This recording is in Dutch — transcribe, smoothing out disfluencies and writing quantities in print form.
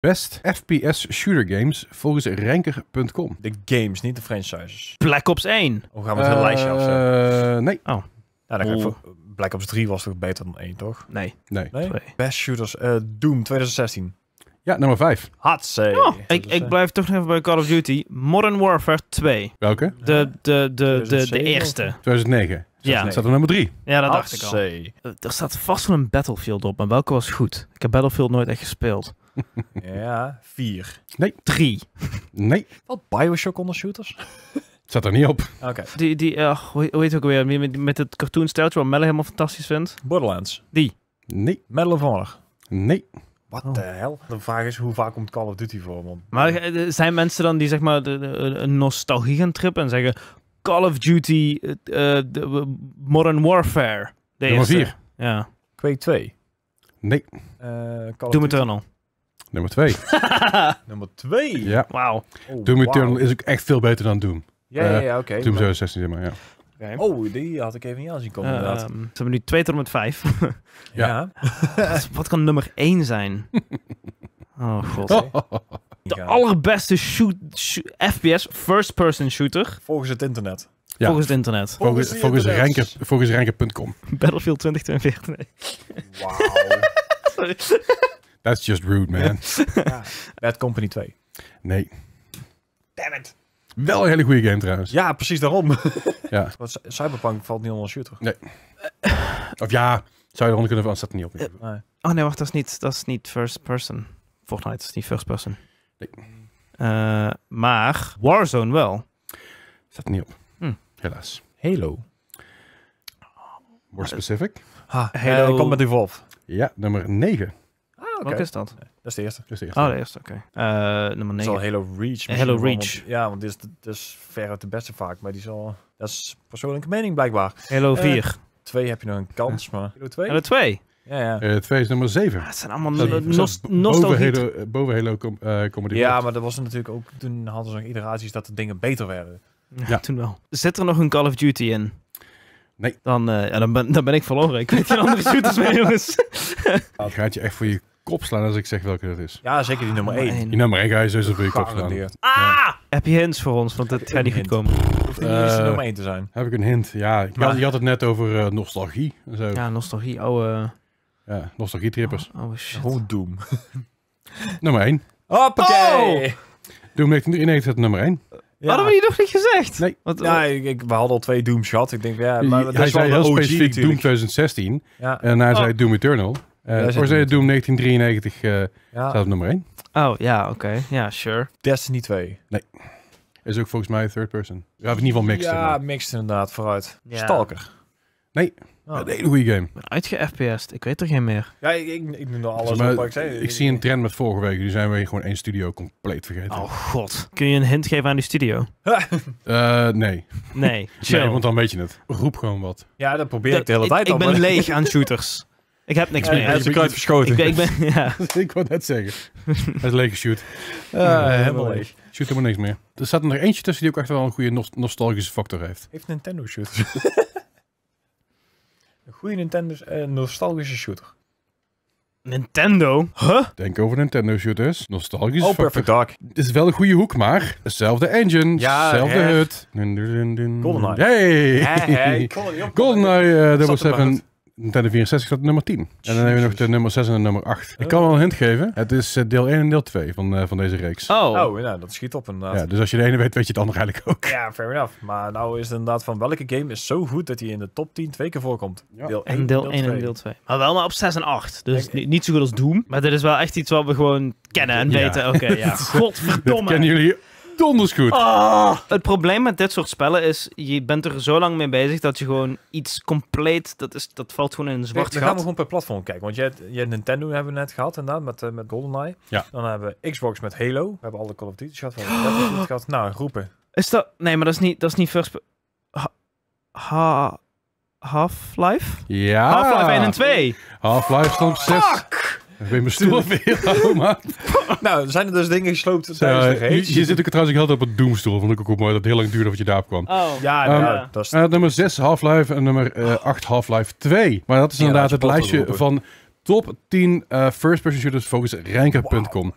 Best FPS shooter games volgens ranker.com. De games, niet de franchises. Black Ops 1. Hoe gaan we het hele lijstje afzetten? Nee. Oh. Ja, dan ga ik voor... Black Ops 3 was toch beter dan 1, toch? Nee. Best shooters. Doom 2016. Ja, nummer 5. Hatsé. Oh, ik blijf toch even bij Call of Duty. Modern Warfare 2. Welke? De eerste. 2009. Ja. Dat staat op nummer 3. Ja, dat dacht ik al. Er staat vast wel een Battlefield op, maar welke was goed? Ik heb Battlefield nooit echt gespeeld. Ja, 4. Nee. 3. Nee. Wat Bioshock onder shooters? Zat er niet op. Okay. Hoe heet het ook weer? Met het cartoon steltje wat Melle helemaal fantastisch vindt. Borderlands. Die. Nee. Medal of Honor. Nee. Wat de hel? De vraag is, hoe vaak komt Call of Duty voor, man? Maar zijn mensen dan die zeg maar een nostalgie gaan trippen en zeggen... Call of Duty, Modern Warfare. Nummer 4. Ja. Quake 2. Nee. Doom Eternal. Nummer 2. Nummer 2? Ja. Wauw. Oh, Doom Eternal is ook echt veel beter dan Doom. Ja, oké. Doom 2016, zeg maar, ja. Okay. Oh, die had ik even niet aan zien komen, inderdaad. Ze hebben nu 2 tot en met 5. Ja. Wat kan nummer 1 zijn? Oh, god. De allerbeste FPS first-person shooter. Volgens het internet. Ja. Volgens het internet. Volgens ranker.com. Battlefield 2042. Wauw. Sorry. That's just rude, man. Ja. Bad Company 2. Nee. Damn it. Wel een hele goede game trouwens. Ja, precies daarom. Ja. Cyberpunk valt niet onder een shooter. Nee. Of ja, zou je eronder kunnen, anders staat het niet op. Nee. Oh nee, wacht, dat is niet first person. Fortnite is niet first person. Nee. Maar Warzone wel. Staat er niet op. Helaas. Halo. More specific. Halo komt met Evolve. Ja, nummer 9. Okay. Wat is dat? Nee, dat is de eerste. Oh, de eerste, oké. Nummer 9. Dat is al Halo Reach. Halo Reach. Want dit is veruit de beste vaak, maar die zal... Dat is persoonlijke mening blijkbaar. Halo 4. 2 heb je nog een kans, maar... Halo 2? Halo 2. Ja. 2 is nummer 7. Het zijn allemaal nostalgie. Boven Halo Comedy. Ja, maar dat was natuurlijk ook... Toen hadden ze nog iteraties dat de dingen beter werden. Ja, toen wel. Zit er nog een Call of Duty in? Nee. Dan ben ik verloren. Ik weet geen andere shooters meer, jongens. Ik ga het je echt voor je... opslaan als ik zeg welke dat is. Ja, zeker die nummer 1. Die nummer 1 ga je sowieso voor je kop slaan. Heb je hints voor ons? Want dat gaat niet goed komen. Of die nummer 1 te zijn. Heb ik een hint? Ja, je had het net over nostalgie. Zo. Ja, nostalgie. Ja, nostalgie-trippers. Oh shit. Gewoon Doom. Nummer 1. Hoppakee! Doom 1993 had nummer 1. Waarom heb je nog niet gezegd? Nee. We hadden al 2 Doom shot. Ik denk, maar dat is wel heel specifiek Doom 2016. En hij zei Doom Eternal. Doom 1993 staat op nummer 1. Oh, ja, oké. Ja, yeah, sure. Destiny 2. Nee. Is ook volgens mij third person. Ja, in ieder geval mixed. Ja, mixed inderdaad, vooruit. Yeah. Stalker. Nee. Een hele goede game. Uitge-FPS'd. Ik weet er geen meer. Ja, ik noem er alles op wat ik zei. Ik zie een trend met vorige week. Die zijn we gewoon 1 studio compleet vergeten. Oh, god. Kun je een hint geven aan die studio? Nee. Nee, chill. Want dan weet je het. Roep gewoon wat. Ja, dat probeer ik de hele tijd al. Ik ben leeg aan shooters. Ik heb niks meer. Hij heeft de kruid verschoten. Ik wou net zeggen. Het is lege shoot. Helemaal leeg. Shoot helemaal niks meer. Er staat er nog eentje tussen die ook echt wel een goede nostalgische factor heeft. Heeft Nintendo shooter. Een goede Nintendo nostalgische shooter. Nintendo? Huh? Denk over Nintendo shooters. Nostalgische factor. Perfect Dark. Het is wel een goede hoek, maar dezelfde engine, dezelfde HUD. GoldenEye. Hey! GoldenEye 007. Nintendo 64 staat nummer 10. En dan hebben we nog de nummer 6 en de nummer 8. Ik kan wel een hint geven. Het is deel 1 en deel 2 van deze reeks. Oh, nou, dat schiet op inderdaad. Ja, dus als je de ene weet, weet je het andere eigenlijk ook. Ja, fair enough. Maar nou is het inderdaad van welke game is zo goed dat hij in de top 10 2 keer voorkomt. Ja. Deel 1 en deel 2. Maar wel maar op 6 en 8. Dus niet zo goed als Doom. Maar dit is wel echt iets wat we gewoon kennen en weten. Oké. Godverdomme. Dat kennen jullie donders goed. Het probleem met dit soort spellen is, je bent er zo lang mee bezig dat je gewoon iets compleet, dat valt gewoon in een zwart gat. Dan gaan we gewoon per platform kijken, want je hebt Nintendo hebben we net gehad inderdaad, met GoldenEye. Ja. Dan hebben we Xbox met Halo. We hebben alle Call of Duty gehad. Nou, groepen. Is dat... Nee, maar dat is niet first... Half-Life? Ja. Half-Life 1 en 2. Half-Life stond 6. Fuck! Ik ben mijn stoel weer, man. Nou, zijn er dus dingen gesloopt tijdens de race? Je zit ook trouwens heel op het Doomstoel. Vond ik ook mooi dat het heel lang duurde voordat je daarop kwam. Dat is... nummer 6 Half-Life en nummer 8 Half-Life 2. Maar dat is inderdaad het lijstje van top 10 first-person shooters volgens ranker.com.